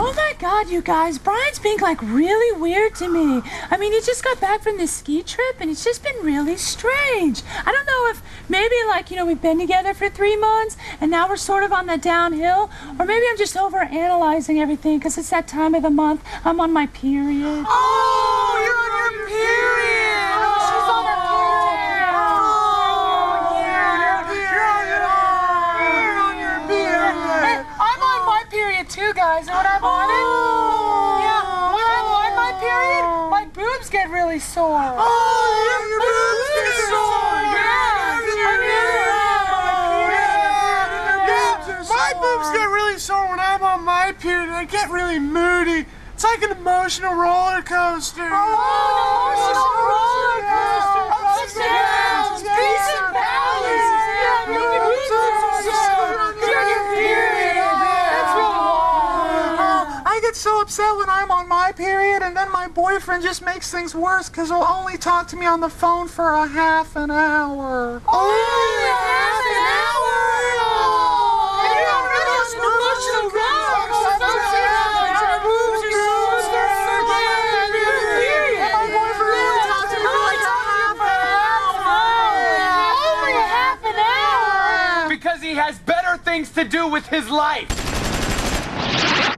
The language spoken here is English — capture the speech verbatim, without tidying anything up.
Oh my god, you guys, Brian's being like really weird to me. I mean, he just got back from this ski trip and it's just been really strange. I don't know if maybe like, you know, we've been together for three months and now we're sort of on the downhill, or maybe I'm just over analyzing everything because it's that time of the month. I'm on my period. Oh, you're on your period. Oh, she's on her period. Oh, yeah. You're on your period. I'm on my period too, guys. And when I'm on it, yeah, when I'm on my period, my boobs get really sore. Oh, yeah, your boobs get sore. My boobs get really sore when I'm on my period. I get really moody. It's like an emotional roller coaster. Oh, an emotional roller coaster. Ups and downs, peace and balance. Yeah, you can eat this. You're on your period. That's what I want. I get so upset when I'm on my period, and then my boyfriend just makes things worse because he'll only talk to me on the phone for a half an hour. Only a half an hour? Because he has better things to do with his life.